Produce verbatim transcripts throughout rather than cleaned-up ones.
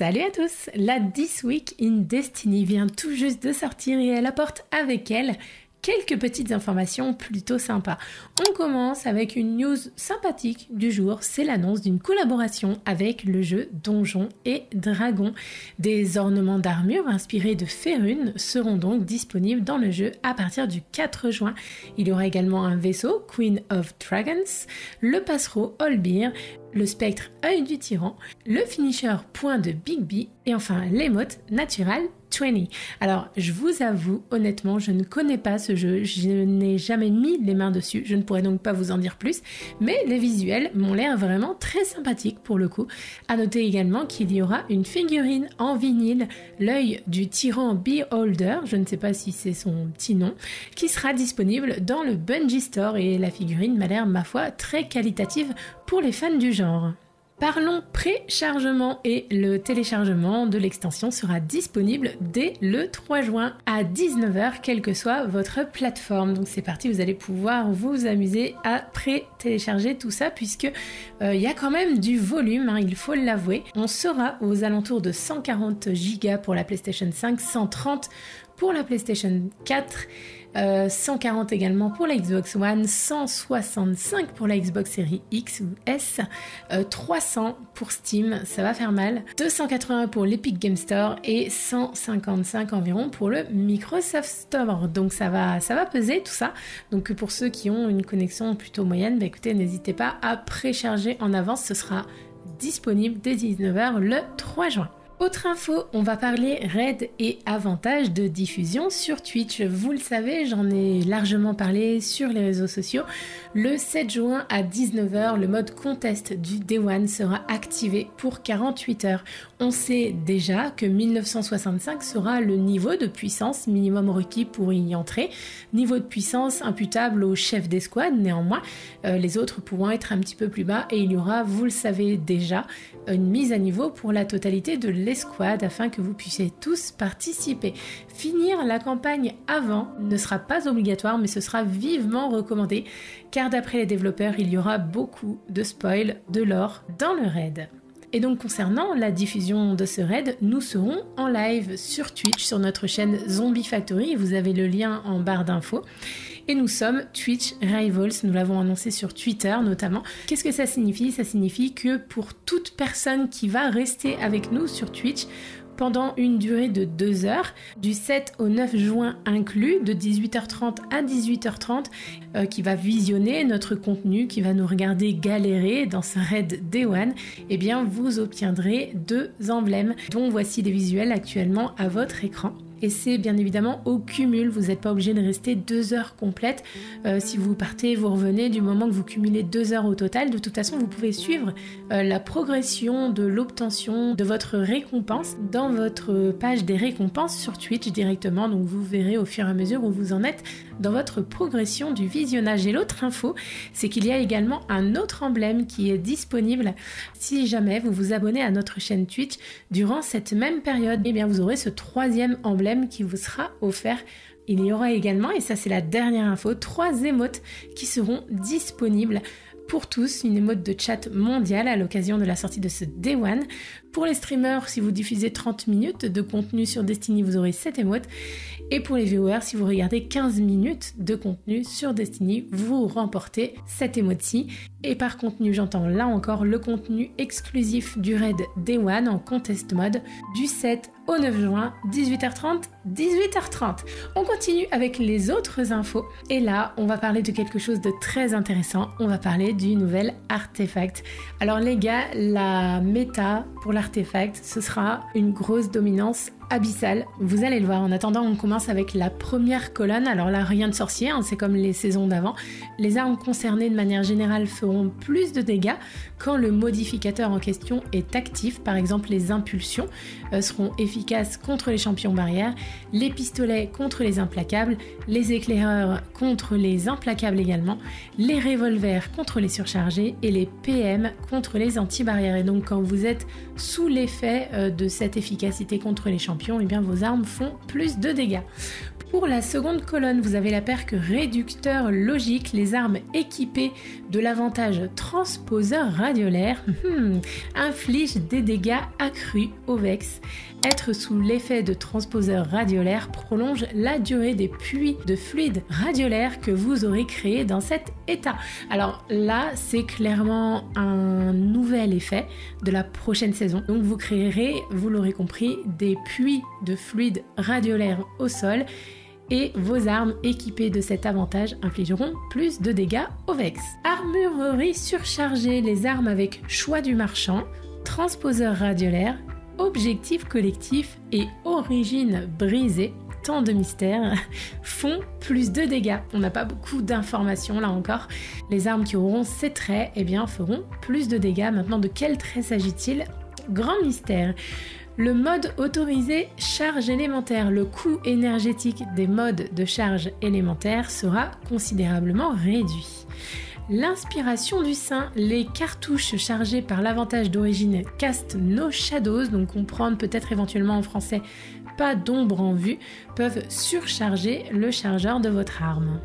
Salut à tous! La This Week in Destiny vient tout juste de sortir et elle apporte avec elle quelques petites informations plutôt sympas. On commence avec une news sympathique du jour, c'est l'annonce d'une collaboration avec le jeu Donjons et Dragons. Des ornements d'armure inspirés de Férune seront donc disponibles dans le jeu à partir du quatre juin. Il y aura également un vaisseau, Queen of Dragons, le passereau Olbeer, le spectre œil du tyran, le finisher point de Bigby et enfin l'émote naturelle vingt. Alors je vous avoue honnêtement je ne connais pas ce jeu, je n'ai jamais mis les mains dessus, je ne pourrais donc pas vous en dire plus, mais les visuels m'ont l'air vraiment très sympathiques pour le coup. À noter également qu'il y aura une figurine en vinyle, l'œil du tyran Beholder, je ne sais pas si c'est son petit nom, qui sera disponible dans le Bungie Store et la figurine m'a l'air ma foi très qualitative pour les fans du genre. Parlons préchargement et le téléchargement de l'extension sera disponible dès le trois juin à dix-neuf heures, quelle que soit votre plateforme. Donc c'est parti, vous allez pouvoir vous amuser à pré-télécharger tout ça puisque euh, y a quand même du volume, hein, il faut l'avouer. On sera aux alentours de cent quarante gigas pour la PlayStation cinq, cent trente pour la PlayStation quatre, euh, cent quarante également pour la Xbox One, cent soixante-cinq pour la Xbox Series X ou S, euh, trois cents pour Steam, ça va faire mal, deux cent quatre-vingts pour l'Epic Game Store et cent cinquante-cinq environ pour le Microsoft Store. Donc ça va, ça va peser tout ça. Donc pour ceux qui ont une connexion plutôt moyenne, bah écoutez, n'hésitez pas à précharger en avance, ce sera disponible dès dix-neuf heures le trois juin. Autre info, on va parler raids et avantages de diffusion sur Twitch. Vous le savez, j'en ai largement parlé sur les réseaux sociaux. Le sept juin à dix-neuf heures, le mode contest du Day One sera activé pour quarante-huit heures. On sait déjà que mille neuf cent soixante-cinq sera le niveau de puissance minimum requis pour y entrer. Niveau de puissance imputable au chef d'escouade, néanmoins, euh, les autres pourront être un petit peu plus bas et il y aura, vous le savez déjà, une mise à niveau pour la totalité de l'équipe escouade afin que vous puissiez tous participer. Finir la campagne avant ne sera pas obligatoire mais ce sera vivement recommandé car d'après les développeurs il y aura beaucoup de spoil de lore dans le raid. Et donc concernant la diffusion de ce raid, nous serons en live sur Twitch sur notre chaîne Zombie Factory, vous avez le lien en barre d'infos. Et nous sommes Twitch Rivals, nous l'avons annoncé sur Twitter notamment. Qu'est-ce que ça signifie? Ça signifie que pour toute personne qui va rester avec nous sur Twitch pendant une durée de deux heures, du sept au neuf juin inclus, de dix-huit heures trente à dix-huit heures trente, euh, qui va visionner notre contenu, qui va nous regarder galérer dans ce raid Day One, eh bien vous obtiendrez deux emblèmes dont voici les visuels actuellement à votre écran. Et c'est bien évidemment au cumul, vous n'êtes pas obligé de rester deux heures complètes. Euh, si vous partez, vous revenez, du moment que vous cumulez deux heures au total, de toute façon vous pouvez suivre euh, la progression de l'obtention de votre récompense dans votre page des récompenses sur Twitch directement. Donc vous verrez au fur et à mesure où vous en êtes dans votre progression du visionnage. Et l'autre info, c'est qu'il y a également un autre emblème qui est disponible. Si jamais vous vous abonnez à notre chaîne Twitch durant cette même période, eh bien vous aurez ce troisième emblème qui vous sera offert. Il y aura également, et ça c'est la dernière info, trois émotes qui seront disponibles pour tous, une émote de chat mondiale à l'occasion de la sortie de ce Day One. Pour les streamers, si vous diffusez trente minutes de contenu sur Destiny, vous aurez cette émote. Et pour les viewers, si vous regardez quinze minutes de contenu sur Destiny, vous remportez cette émote-ci. Et par contenu, j'entends là encore le contenu exclusif du raid Day One en contest mode du sept au neuf juin, dix-huit heures trente, dix-huit heures trente. On continue avec les autres infos. Et là, on va parler de quelque chose de très intéressant. On va parler du nouvel artefact. Alors les gars, la méta pour l'artefact, ce sera une grosse dominance abyssale. Vous allez le voir. En attendant, on commence avec la première colonne. Alors là, rien de sorcier, hein, c'est comme les saisons d'avant. Les armes concernées de manière générale feront plus de dégâts quand le modificateur en question est actif. Par exemple, les impulsions euh, seront efficaces contre les champions barrières, les pistolets contre les implacables, les éclaireurs contre les implacables également, les revolvers contre les surchargés et les P M contre les anti-barrières. Et donc, quand vous êtes sous l'effet euh, de cette efficacité contre les champions, et bien vos armes font plus de dégâts. Pour la seconde colonne, vous avez la perque réducteur logique, les armes équipées de l'avantage transposeur radiolaire infligent des dégâts accrus au Vex. Être sous l'effet de transposeur radiolaire prolonge la durée des puits de fluide radiolaire que vous aurez créé dans cet état. Alors là, c'est clairement un nouvel effet de la prochaine saison. Donc vous créerez, vous l'aurez compris, des puits de fluide radiolaire au sol et vos armes équipées de cet avantage infligeront plus de dégâts au Vex. Armurerie surchargée, les armes avec choix du marchand, transposeur radiolaire, objectif collectif et origine brisée, tant de mystères, font plus de dégâts. On n'a pas beaucoup d'informations là encore. Les armes qui auront ces traits, eh bien, feront plus de dégâts. Maintenant, de quel trait s'agit-il? Grand mystère. Le mode autorisé charge élémentaire, le coût énergétique des modes de charge élémentaire sera considérablement réduit. L'inspiration du saint, les cartouches chargées par l'avantage d'origine Cast No Shadows, donc comprendre peut-être éventuellement en français pas d'ombre en vue, peuvent surcharger le chargeur de votre arme.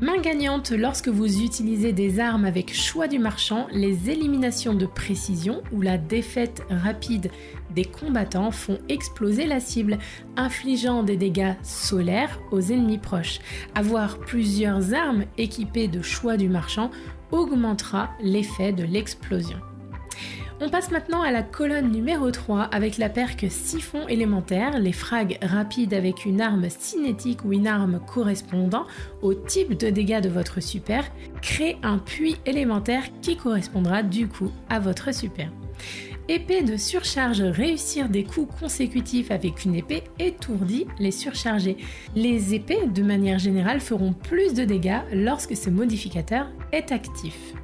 Main gagnante, lorsque vous utilisez des armes avec choix du marchand, les éliminations de précision ou la défaite rapide des combattants font exploser la cible, infligeant des dégâts solaires aux ennemis proches. Avoir plusieurs armes équipées de choix du marchand augmentera l'effet de l'explosion. On passe maintenant à la colonne numéro trois avec la perque siphon élémentaire, les frags rapides avec une arme cinétique ou une arme correspondant au type de dégâts de votre super, créent un puits élémentaire qui correspondra du coup à votre super. Épée de surcharge, réussir des coups consécutifs avec une épée étourdie les surchargés. Les épées, de manière générale, feront plus de dégâts lorsque ce modificateur est actif.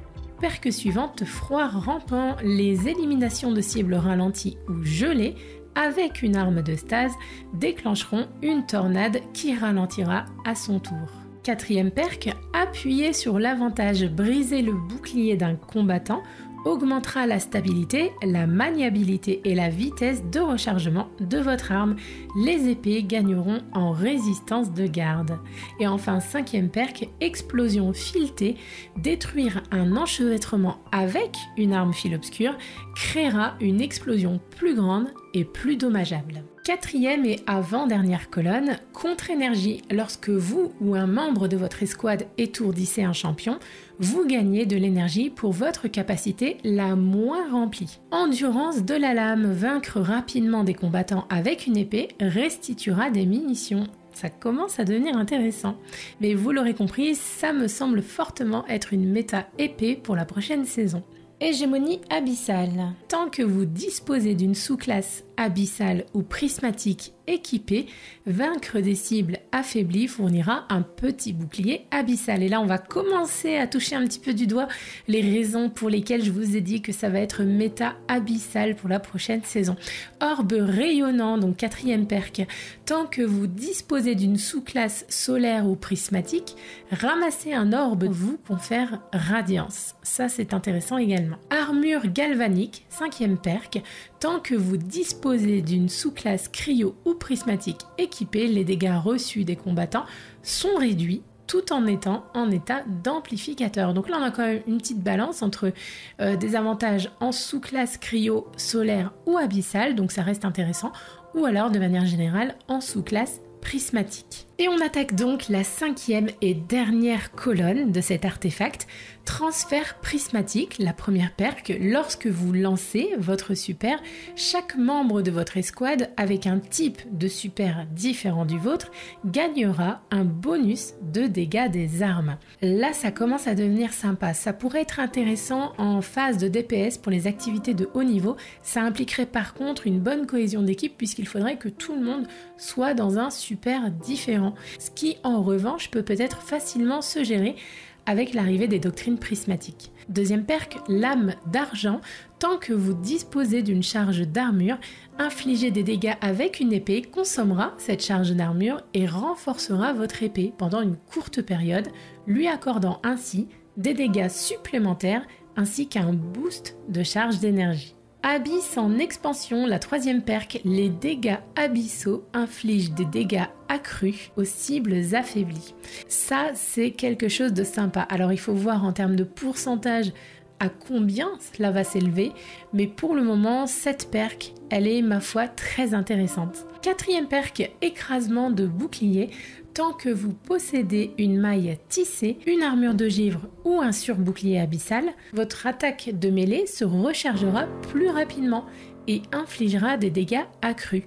Perque suivante, froid rampant, les éliminations de cibles ralenties ou gelées avec une arme de stase déclencheront une tornade qui ralentira à son tour. Quatrième perque, appuyer sur l'avantage, briser le bouclier d'un combattant augmentera la stabilité, la maniabilité et la vitesse de rechargement de votre arme. Les épées gagneront en résistance de garde. Et enfin, cinquième perk, explosion filetée, détruire un enchevêtrement avec une arme fil obscure créera une explosion plus grande et plus dommageable. Quatrième et avant-dernière colonne, contre-énergie. Lorsque vous ou un membre de votre escouade étourdissez un champion, vous gagnez de l'énergie pour votre capacité la moins remplie. Endurance de la lame, vaincre rapidement des combattants avec une épée restituera des munitions. Ça commence à devenir intéressant. Mais vous l'aurez compris, ça me semble fortement être une méta épée pour la prochaine saison. Hégémonie abyssale. Tant que vous disposez d'une sous-classe abyssale ou prismatique équipée, vaincre des cibles affaiblies fournira un petit bouclier abyssal. Et là, on va commencer à toucher un petit peu du doigt les raisons pour lesquelles je vous ai dit que ça va être méta abyssal pour la prochaine saison. Orbe rayonnant, donc quatrième perk. Tant que vous disposez d'une sous-classe solaire ou prismatique, ramasser un orbe vous confère radiance. Ça, c'est intéressant également. Armure galvanique, cinquième perk. Tant que vous disposez d'une sous-classe cryo ou prismatique équipée, les dégâts reçus des combattants sont réduits tout en étant en état d'amplificateur. Donc là, on a quand même une petite balance entre euh, des avantages en sous-classe cryo, solaire ou abyssale, donc ça reste intéressant, ou alors de manière générale en sous-classe prismatique. Et on attaque donc la cinquième et dernière colonne de cet artefact, transfert prismatique, la première perque. Lorsque vous lancez votre super, chaque membre de votre escouade avec un type de super différent du vôtre gagnera un bonus de dégâts des armes. Là, ça commence à devenir sympa. Ça pourrait être intéressant en phase de D P S pour les activités de haut niveau. Ça impliquerait par contre une bonne cohésion d'équipe puisqu'il faudrait que tout le monde soit dans un super différent. Ce qui, en revanche, peut peut-être facilement se gérer avec l'arrivée des doctrines prismatiques. Deuxième perk, lame d'argent. Tant que vous disposez d'une charge d'armure, infliger des dégâts avec une épée consommera cette charge d'armure et renforcera votre épée pendant une courte période, lui accordant ainsi des dégâts supplémentaires ainsi qu'un boost de charge d'énergie. Abyss en expansion, la troisième perk, les dégâts abyssaux infligent des dégâts accrus aux cibles affaiblies. Ça, c'est quelque chose de sympa. Alors il faut voir en termes de pourcentage à combien cela va s'élever, mais pour le moment, cette perk, elle est ma foi très intéressante. Quatrième perk, écrasement de bouclier. Tant que vous possédez une maille tissée, une armure de givre ou un surbouclier abyssal, votre attaque de mêlée se rechargera plus rapidement et infligera des dégâts accrus.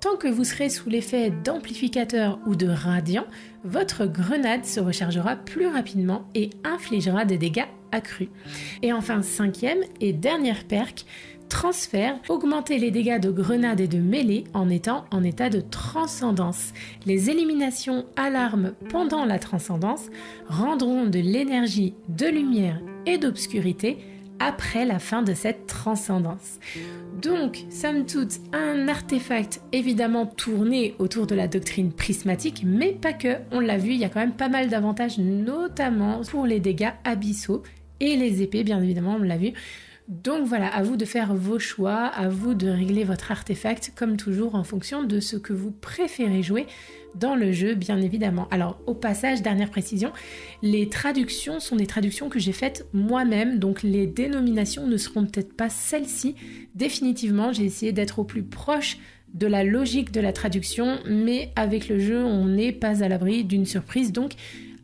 Tant que vous serez sous l'effet d'amplificateur ou de radiant, votre grenade se rechargera plus rapidement et infligera des dégâts accrus. Et enfin, cinquième et dernière perk, transfert, augmenter les dégâts de grenade et de mêlée en étant en état de transcendance. Les éliminations à l'arme pendant la transcendance rendront de l'énergie de lumière et d'obscurité après la fin de cette transcendance. Donc, somme toute, un artefact évidemment tourné autour de la doctrine prismatique, mais pas que, on l'a vu, il y a quand même pas mal d'avantages, notamment pour les dégâts abyssaux et les épées, bien évidemment, on l'a vu. Donc voilà, à vous de faire vos choix, à vous de régler votre artefact, comme toujours en fonction de ce que vous préférez jouer dans le jeu, bien évidemment. Alors, au passage, dernière précision, les traductions sont des traductions que j'ai faites moi-même, donc les dénominations ne seront peut-être pas celles-ci. Définitivement, j'ai essayé d'être au plus proche de la logique de la traduction, mais avec le jeu, on n'est pas à l'abri d'une surprise, donc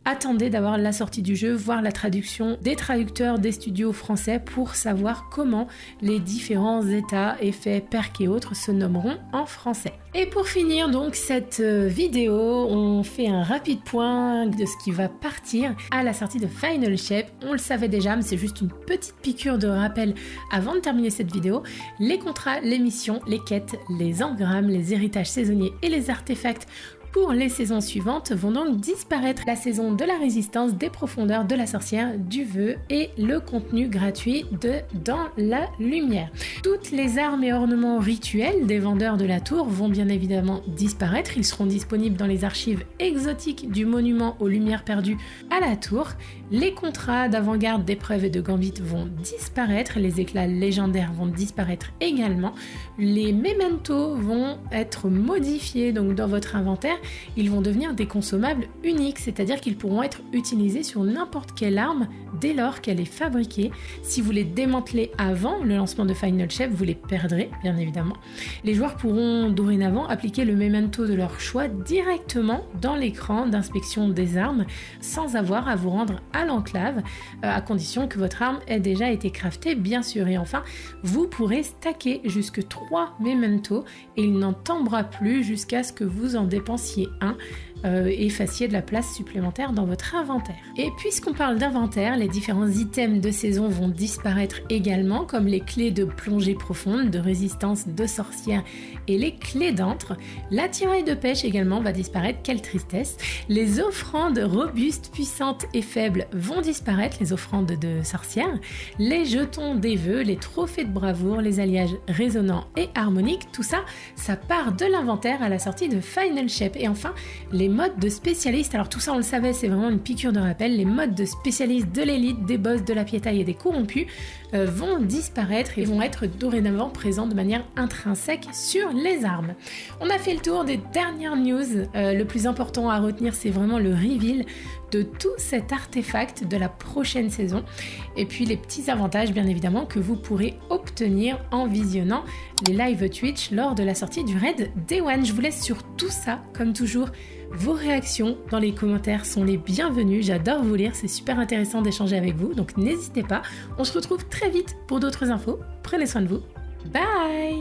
attendez d'avoir la sortie du jeu, voir la traduction des traducteurs des studios français pour savoir comment les différents états, effets, perks et autres se nommeront en français. Et pour finir donc cette vidéo, on fait un rapide point de ce qui va partir à la sortie de Final Shape. On le savait déjà, mais c'est juste une petite piqûre de rappel avant de terminer cette vidéo. Les contrats, les missions, les quêtes, les engrammes, les héritages saisonniers et les artefacts pour les saisons suivantes vont donc disparaître. La saison de la résistance, des profondeurs, de la sorcière, du vœu et le contenu gratuit de Dans la lumière. Toutes les armes et ornements rituels des vendeurs de la tour vont bien évidemment disparaître. Ils seront disponibles dans les archives exotiques du monument aux lumières perdues à la tour. Les contrats d'avant-garde, d'épreuves et de gambit vont disparaître. Les éclats légendaires vont disparaître également. Les mementos vont être modifiés donc dans votre inventaire. Ils vont devenir des consommables uniques, c'est-à-dire qu'ils pourront être utilisés sur n'importe quelle arme dès lors qu'elle est fabriquée. Si vous les démantelez avant le lancement de Final Shape, vous les perdrez, bien évidemment. Les joueurs pourront dorénavant appliquer le memento de leur choix directement dans l'écran d'inspection des armes, sans avoir à vous rendre à l'enclave, à condition que votre arme ait déjà été craftée, bien sûr. Et enfin, vous pourrez stacker jusque trois mementos et il n'en tombera plus jusqu'à ce que vous en dépensiez un euh, et effaciez de la place supplémentaire dans votre inventaire. Et puisqu'on parle d'inventaire, les différents items de saison vont disparaître également, comme les clés de plongée profonde, de résistance, de sorcière et les clés d'antre. L'attirail de pêche également va disparaître, quelle tristesse. Les offrandes robustes, puissantes et faibles vont disparaître, les offrandes de sorcière. Les jetons des vœux, les trophées de bravoure, les alliages résonnants et harmoniques, tout ça, ça part de l'inventaire à la sortie de Final Shape. Et enfin, les modes de spécialiste. Alors tout ça, on le savait, c'est vraiment une piqûre de rappel. Les modes de spécialiste de l'élite, des boss, de la piétaille et des corrompus euh, vont disparaître et vont être dorénavant présents de manière intrinsèque sur les armes. On a fait le tour des dernières news. Euh, le plus important à retenir, c'est vraiment le reveal de tout cet artefact de la prochaine saison. Et puis les petits avantages, bien évidemment, que vous pourrez obtenir en visionnant les lives Twitch lors de la sortie du raid Day One. Je vous laisse sur tout ça, comme toujours. Vos réactions dans les commentaires sont les bienvenues, j'adore vous lire, c'est super intéressant d'échanger avec vous, donc n'hésitez pas. On se retrouve très vite pour d'autres infos, prenez soin de vous, bye!